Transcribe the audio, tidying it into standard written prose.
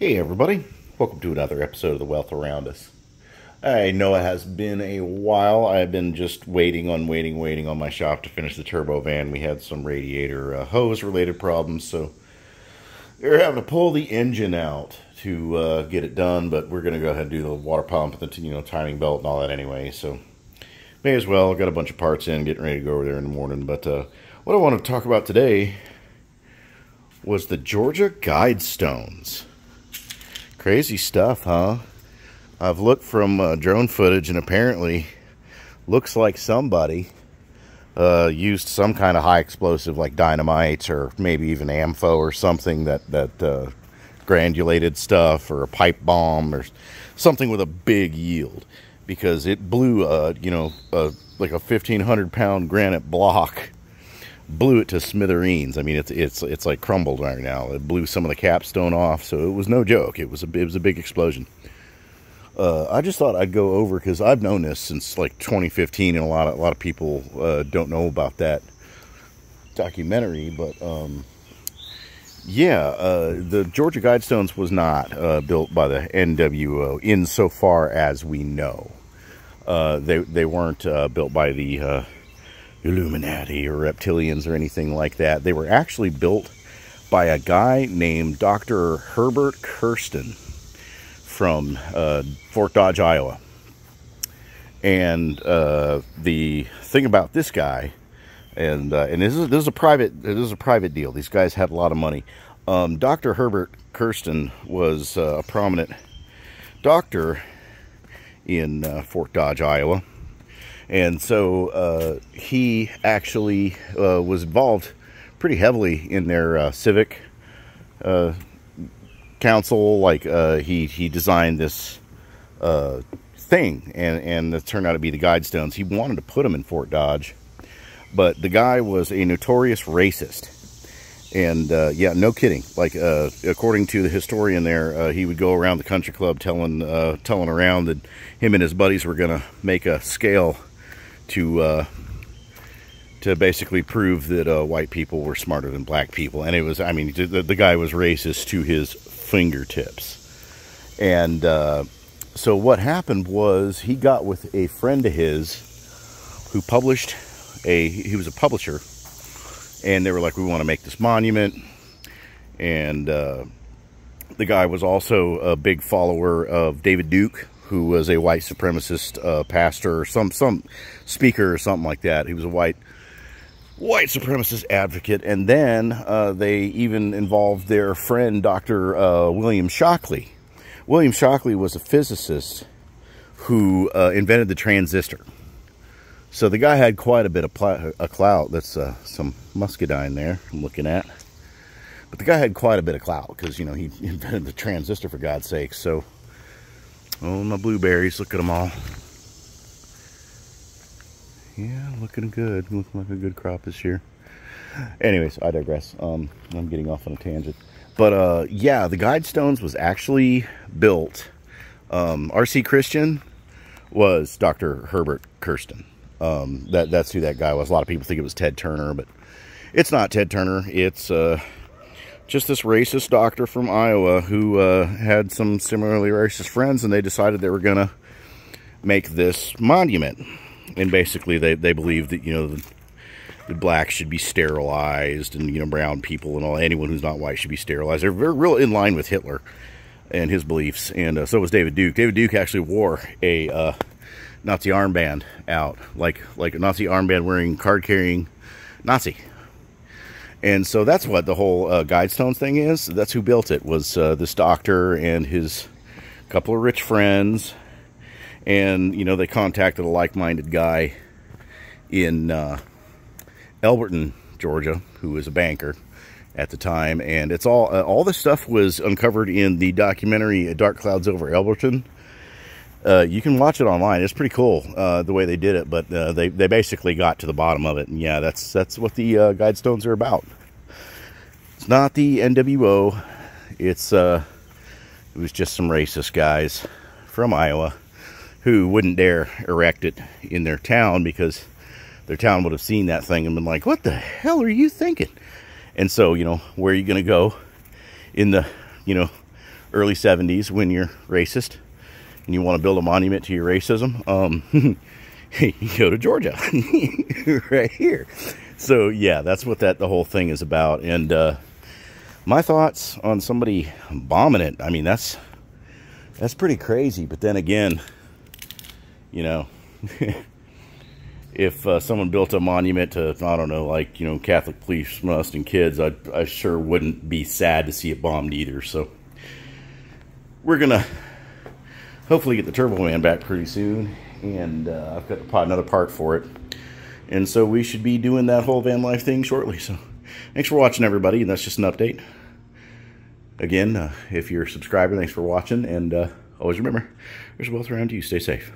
Hey everybody, welcome to another episode of The Wealth Around Us. I know it has been a while. I've been just waiting on my shop to finish the turbo van. We had some radiator hose related problems, so they're having to pull the engine out to get it done, but we're going to go ahead and do the water pump and the timing belt and all that anyway, so may as well. I got a bunch of parts in, getting ready to go over there in the morning, but what I want to talk about today was the Georgia Guidestones. Crazy stuff, huh? I've looked from drone footage, and apparently looks like somebody used some kind of high explosive like dynamite or maybe even ANFO or something that granulated stuff, or a pipe bomb or something with a big yield, because it blew like a 1,500-pound granite block, blew it to smithereens. I mean, it's like crumbled right now. It blew some of the capstone off, so it was no joke. It was a big explosion. I just thought I'd go over, because I've known this since like 2015, and a lot of people don't know about that documentary. But yeah, the Georgia Guidestones was not built by the NWO, insofar as we know. They weren't built by the Illuminati or reptilians or anything like that. They were actually built by a guy named Dr. Herbert Kersten from Fort Dodge, Iowa. And the thing about this guy, and this is a private deal. These guys had a lot of money. Dr. Herbert Kersten was a prominent doctor in Fort Dodge, Iowa. And so he actually was involved pretty heavily in their civic council. Like he designed this thing, and it turned out to be the Guidestones. He wanted to put them in Fort Dodge, but the guy was a notorious racist. And yeah, no kidding. Like according to the historian there, he would go around the country club telling around that him and his buddies were gonna make a scale to basically prove that white people were smarter than black people. And it was, I mean, the guy was racist to his fingertips. And so what happened was, he got with a friend of his who published he was a publisher, and they were like, we want to make this monument. And the guy was also a big follower of David Duke, who was a white supremacist pastor, or some speaker or something like that. He was a white supremacist advocate. And then they even involved their friend, Dr. William Shockley. William Shockley was a physicist who invented the transistor. So the guy had quite a bit of clout. That's some muscadine there I'm looking at. But the guy had quite a bit of clout, because, he invented the transistor, for God's sake. So... oh, my blueberries, look at them all. Yeah, looking good. Looking like a good crop this year. Anyways, I digress. I'm getting off on a tangent. But yeah, the Guidestones was actually built. RC Christian was Dr. Herbert Kersten. That's who that guy was. A lot of people think it was Ted Turner, but it's not Ted Turner. It's... just this racist doctor from Iowa who had some similarly racist friends, and they decided they were going to make this monument. And basically they believed that, the blacks should be sterilized, and, brown people and all, anyone who's not white should be sterilized. They're very real in line with Hitler and his beliefs. And so was David Duke. David Duke actually wore a Nazi armband out, like a Nazi armband wearing, card-carrying Nazi. And so that's what the whole Guidestones thing is. That's who built it, was this doctor and his couple of rich friends. And, they contacted a like-minded guy in Elberton, Georgia, who was a banker at the time. And it's all this stuff was uncovered in the documentary Dark Clouds Over Elberton. You can watch it online. It's pretty cool the way they did it, but they basically got to the bottom of it. And yeah, that's what the Guidestones are about. It's not the NWO. It's it was just some racist guys from Iowa who wouldn't dare erect it in their town, because their town would have seen that thing and been like, "What the hell are you thinking?" And so, where are you going to go in the early 70s when you're racist and you want to build a monument to your racism, you go to Georgia right here. So yeah, that's what the whole thing is about. And my thoughts on somebody bombing it, I mean, that's pretty crazy. But then again, you know, if someone built a monument to, I don't know, like, you know, Catholic police molesting kids, I sure wouldn't be sad to see it bombed either. So we're gonna hopefully get the Turbo Man back pretty soon, and I've got another part for it, and so we should be doing that whole van life thing shortly. So thanks for watching, everybody, and that's just an update. Again, if you're a subscriber, thanks for watching, and always remember, there's wealth around you. Stay safe.